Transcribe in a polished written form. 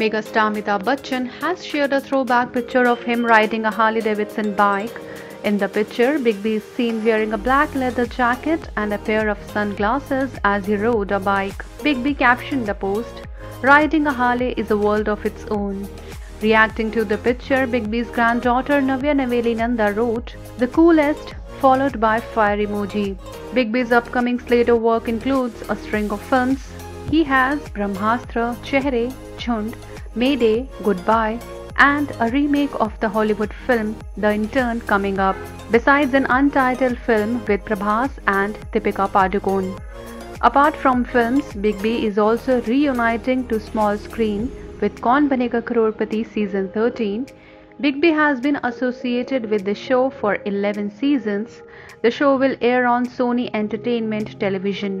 Megastar Amitabh Bachchan has shared a throwback picture of him riding a Harley Davidson bike. In the picture, Big B is seen wearing a black leather jacket and a pair of sunglasses as he rode a bike. Big B captioned the post, "Riding a Harley is a world of its own." Reacting to the picture, Big B's granddaughter Navya Naveli Nanda wrote, "The coolest," followed by fire emoji. Big B's upcoming slate of work includes a string of films. He has Brahmastra, Chehre, Jhund, Mayday, Goodbye, and a remake of the Hollywood film The Intern coming up, besides an untitled film with Prabhas and Deepika Padukone. Apart from films, Big B is also reuniting to small screen with Kaun Banega Crorepati Season 13. Big B has been associated with the show for 11 seasons. The show will air on Sony Entertainment Television.